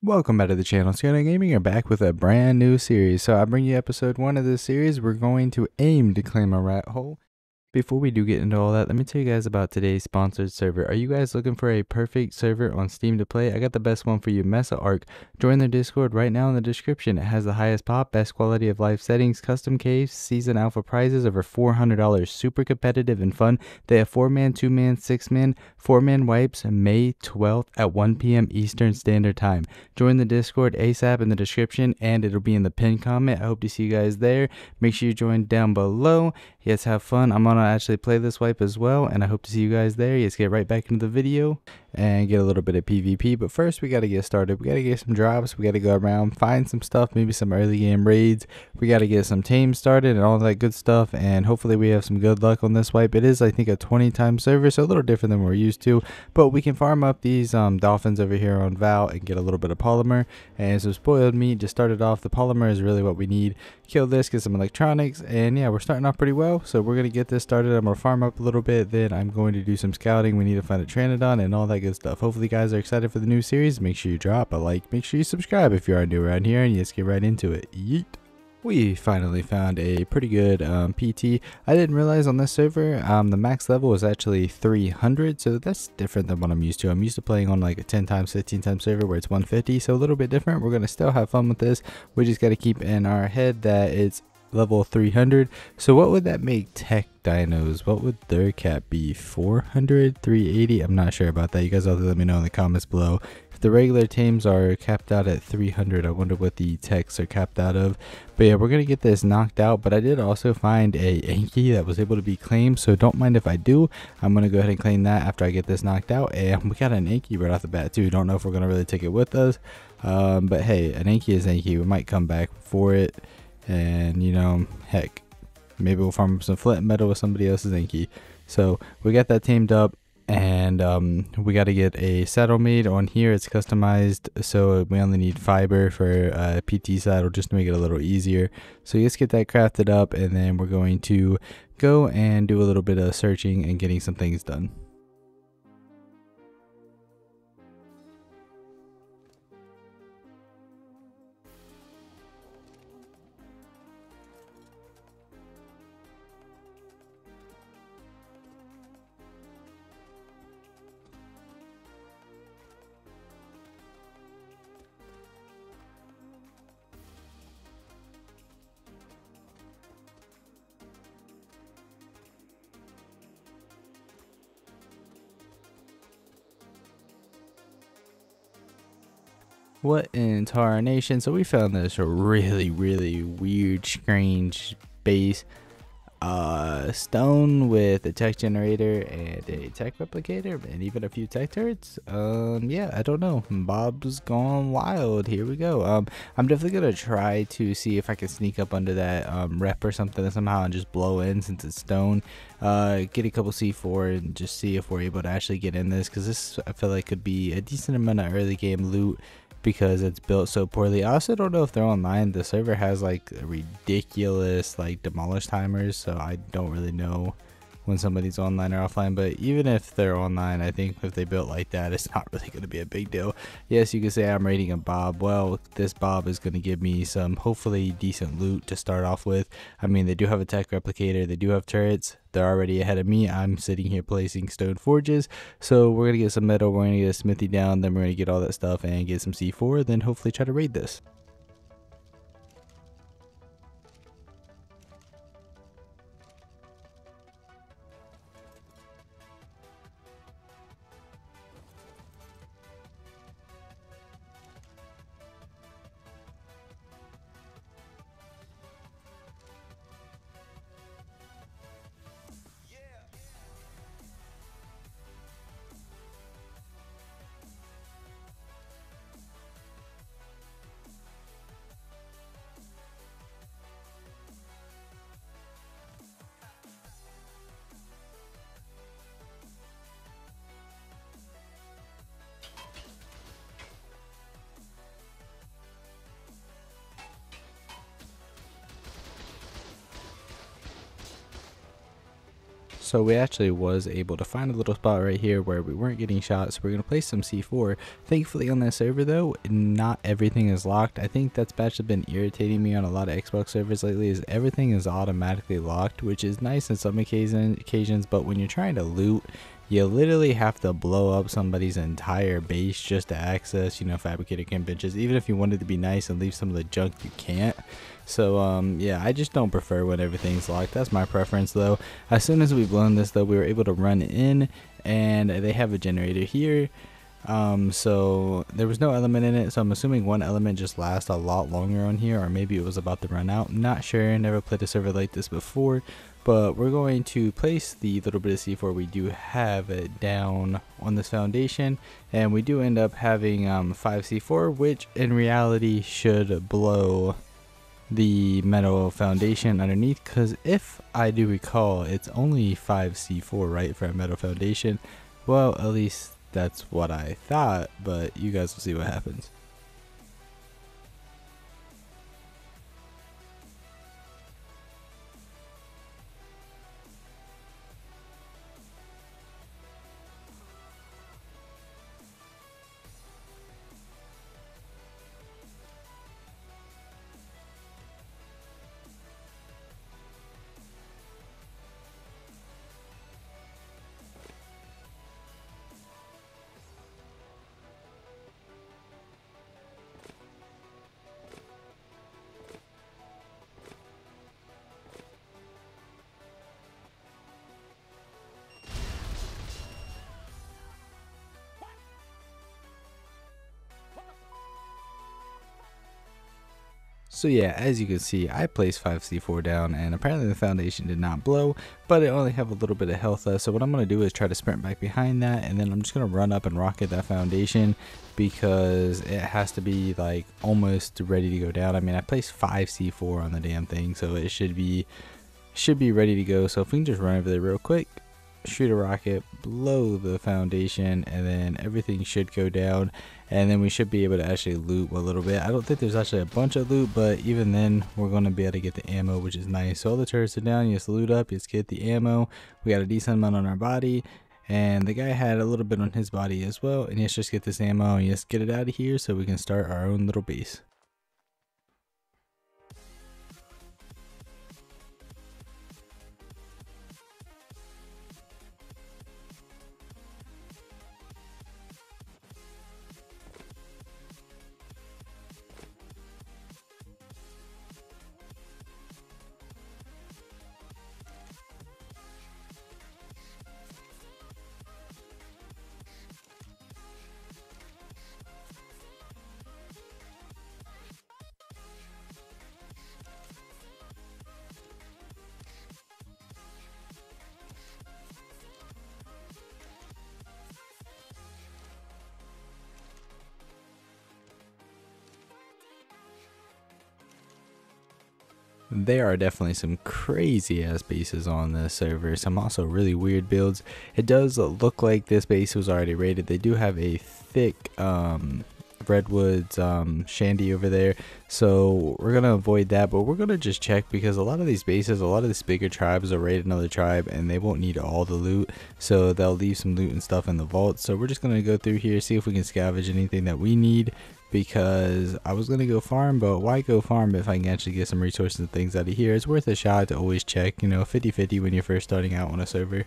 Welcome back to the channel. It's YoNo Gaming. You're back with a brand new series. So I bring you episode 1 of this series. We're going to aim to claim a rat hole. Before we do get into all that, let me tell you guys about today's sponsored server. Are you guys looking for a perfect server on Steam to play? I got the best one for you, Mesa Arc. Join their Discord right now in the description. It has the highest pop, best quality of life settings, custom caves, season alpha prizes, over $400. Super competitive and fun. They have 4-man, 2-man, 6-man, 4-man wipes May 12th at 1 p.m. Eastern Standard Time. Join the Discord ASAP in the description, and it'll be in the pinned comment. I hope to see you guys there. Make sure you join down below. Yes, have fun. I'm gonna actually play this wipe as well, and I hope to see you guys there. Let's get right back into the video and get a little bit of PvP. But first, we got to get started. We got to get some drops. We got to go around, find some stuff, maybe some early game raids. We got to get some teams started and all that good stuff. And hopefully we have some good luck on this wipe. It is, I think, a 20-time server, so a little different than we're used to. But we can farm up these dolphins over here on Val and get a little bit of polymer and some spoiled meat. Just started off. The polymer is really what we need. Kill this, get some electronics, and yeah, we're starting off pretty well. So we're going to get this started. I'm going to farm up a little bit, then I'm going to do some scouting. We need to find a Tranodon and all that good stuff. Hopefully you guys are excited for the new series. Make sure you drop a like, make sure you subscribe if you are new around here, and let's get right into it. Yeet. We finally found a pretty good PT. I didn't realize on this server the max level was actually 300, so that's different than what I'm used to. I'm used to playing on like a 10x, 15x server where it's 150, so a little bit different. We're going to still have fun with this. We just got to keep in our head that it's level 300. So what would that make tech dinos? What would their cap be? 400, 380? I'm not sure about that. You guys all let me know in the comments below. If the regular teams are capped out at 300, I wonder what the techs are capped out of. But yeah, we're gonna get this knocked out. But I did also find a Anki that was able to be claimed, so don't mind if I do. I'm gonna go ahead and claim that after I get this knocked out. And we got an Anki right off the bat too. Don't know if we're gonna really take it with us, but hey, an Anki is Anki. We might come back for it. And, you know, heck, maybe we'll farm some flint metal with somebody else's Anki. So we got that teamed up, and we got to get a saddle made on here. It's customized, so we only need fiber for a PT saddle just to make it a little easier. So let's get that crafted up, and then we're going to go and do a little bit of searching and getting some things done. What in Tara Nation? So we found this really weird, strange base stone with a tech generator and a tech replicator and even a few tech turrets. Yeah, I don't know. Bob's gone wild. Here we go. I'm definitely gonna try to see if I can sneak up under that rep or something somehow and just blow in, since it's stone. Get a couple C4 and just see if we're able to actually get in this, because this I feel like could be a decent amount of early game loot, because it's built so poorly. I also don't know if they're online. The server has like a ridiculous like demolish timers, so I don't really know when somebody's online or offline. But even if they're online, I think if they built like that, it's not really going to be a big deal. Yes, you could say I'm raiding a Bob. Well, this Bob is going to give me some hopefully decent loot to start off with. I mean, they do have a tech replicator, they do have turrets. They're already ahead of me. I'm sitting here placing stone forges. So we're going to get some metal, we're going to get a smithy down, then we're going to get all that stuff and get some C4, then hopefully try to raid this. So we actually was able to find a little spot right here where we weren't getting shot, so we're going to place some C4. Thankfully on this server though, not everything is locked. I think that's actually been irritating me on a lot of Xbox servers lately, is everything is automatically locked, which is nice in some occasions, but when you're trying to loot, you literally have to blow up somebody's entire base just to access, you know, fabricated camp benches. Even if you wanted to be nice and leave some of the junk, you can't. So, yeah, I just don't prefer when everything's locked. That's my preference, though. As soon as we've blown this, though, we were able to run in, and they have a generator here. So there was no element in it, so I'm assuming one element just lasts a lot longer on here, or maybe it was about to run out. Not sure, never played a server like this before, but we're going to place the little bit of C4 we do have it down on this foundation, and we do end up having 5 C4, which in reality should blow the metal foundation underneath, because if I do recall, it's only 5 C4, right, for a metal foundation? Well, at least that's what I thought, but you guys will see what happens. So yeah, as you can see, I placed 5 C4 down, and apparently the foundation did not blow, but I only have a little bit of health left. So what I'm going to do is try to sprint back behind that, and then I'm just going to run up and rocket that foundation, because it has to be like almost ready to go down. I mean, I placed 5 C4 on the damn thing, so it should be ready to go. So if we can just run over there real quick, shoot a rocket, blow the foundation, and then everything should go down, and then we should be able to actually loot a little bit. I don't think there's actually a bunch of loot, but even then we're going to be able to get the ammo, which is nice. So all the turrets are down, you just loot up, you just get the ammo. We got a decent amount on our body, and the guy had a little bit on his body as well, and let's just get this ammo and just get it out of here so we can start our own little base. There are definitely some crazy ass bases on this server, some also really weird builds. It does look like this base was already raided. They do have a thick redwoods shandy over there, so we're gonna avoid that, but we're gonna just check, because a lot of these bases, a lot of these bigger tribes will raid another tribe and they won't need all the loot, so they'll leave some loot and stuff in the vault. So we're just gonna go through here, see if we can scavenge anything that we need, because I was gonna go farm, but why go farm if I can actually get some resources and things out of here? It's worth a shot to always check, you know, 50-50 when you're first starting out on a server.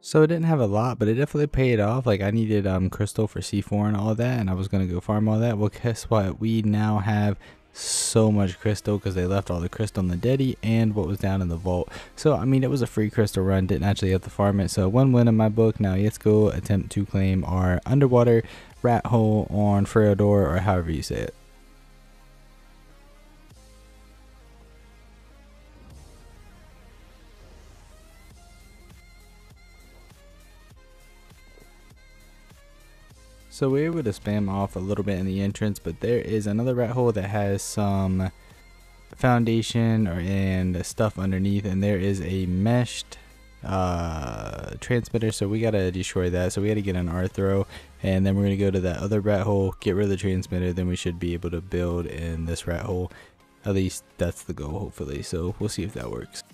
So it didn't have a lot, but it definitely paid off. Like, I needed crystal for C4 and all that, and I was going to go farm all that. Well, guess what? We now have so much crystal because they left all the crystal in the Deddy and what was down in the vault. So I mean, it was a free crystal run, didn't actually have to farm it, so one win in my book. Now let's go attempt to claim our underwater Rathole on Fjordur, or however you say it. So we were able to spam off a little bit in the entrance, but there is another Rathole that has some foundation and stuff underneath, and there is a meshed transmitter, so we gotta destroy that. So we gotta get an R throw, and then we're gonna go to that other Rathole, get rid of the transmitter, then we should be able to build in this Rathole. At least that's the goal, hopefully, so we'll see if that works.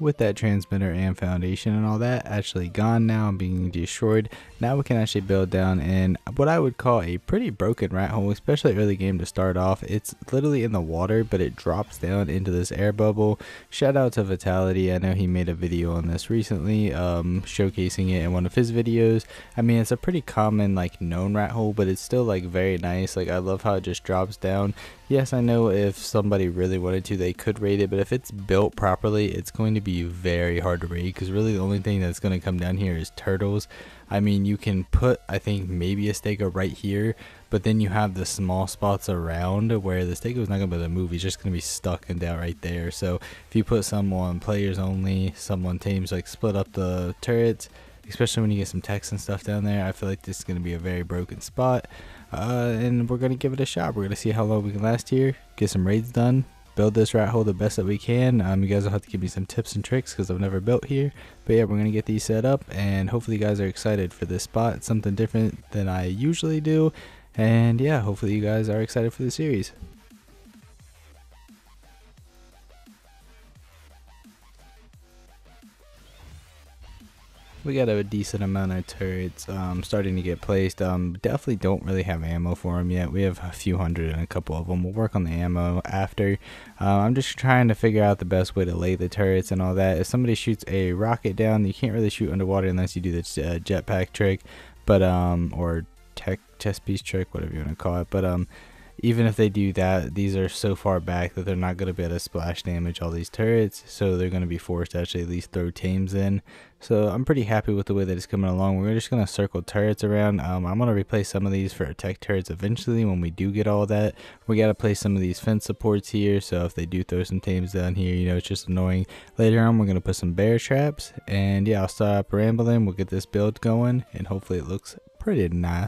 With that transmitter and foundation and all that actually gone now and being destroyed, now we can actually build down in what I would call a pretty broken Rathole, especially early game to start off. It's literally in the water, but it drops down into this air bubble. Shout out to Vitality, I know he made a video on this recently, showcasing it in one of his videos. I mean, it's a pretty common, like, known Rathole, but it's still, like, very nice. Like, I love how it just drops down. Yes, I know if somebody really wanted to, they could raid it, but if it's built properly, it's going to be very hard to raid, because really the only thing that's going to come down here is turtles. I mean, you can put, I think, maybe a Stego right here, but then you have the small spots around where the Stego is not going to be able to move. He's just going to be stuck and down right there. So if you put some on players only, some on teams, like split up the turrets, especially when you get some text and stuff down there, I feel like this is going to be a very broken spot. And we're going to give it a shot. We're going to see how long we can last here, get some raids done, build this Rathole the best that we can. You guys will have to give me some tips and tricks because I've never built here. But yeah, we're going to get these set up, and hopefully you guys are excited for this spot. It's something different than I usually do. And yeah, hopefully you guys are excited for the series. We got a decent amount of turrets starting to get placed. Definitely don't really have ammo for them yet. We have a few hundred and a couple of them. We'll work on the ammo after. I'm just trying to figure out the best way to lay the turrets and all that. If somebody shoots a rocket down, you can't really shoot underwater unless you do the jetpack trick, but or chest piece trick, whatever you want to call it. But even if they do that, these are so far back that they're not going to be able to splash damage all these turrets, so they're going to be forced to actually at least throw teams in. So I'm pretty happy with the way that it's coming along. We're just going to circle turrets around. I'm going to replace some of these for attack turrets eventually when we do get all that. We got to place some of these fence supports here, so if they do throw some teams down here, you know, it's just annoying. Later on, we're going to put some bear traps, and yeah, I'll stop rambling. We'll get this build going, and hopefully it looks pretty nice.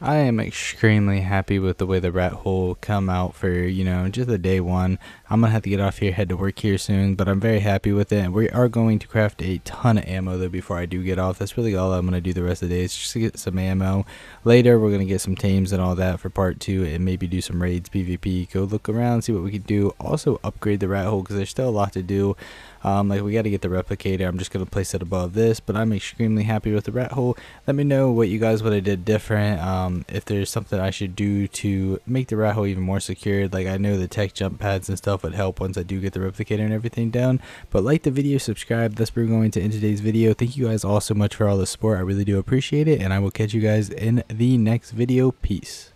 I am extremely happy with the way the Rathole come out for, you know, just the day one. I'm going to have to get off here, head to work here soon, but I'm very happy with it. And we are going to craft a ton of ammo, though, before I do get off. That's really all I'm going to do the rest of the day is just get some ammo. Later, we're going to get some teams and all that for part two and maybe do some raids, PvP. Go look around, see what we can do. Also, upgrade the Rathole because there's still a lot to do. Like, we got to get the replicator. I'm just going to place it above this, but I'm extremely happy with the Rathole. Let me know what you guys would have did different, if there's something I should do to make the Rathole even more secured. Like, I know the tech jump pads and stuff would help once I do get the replicator and everything down. But like the video, subscribe. That's where we're going to end today's video. Thank you guys all so much for all the support. I really do appreciate it, and I will catch you guys in the next video. Peace.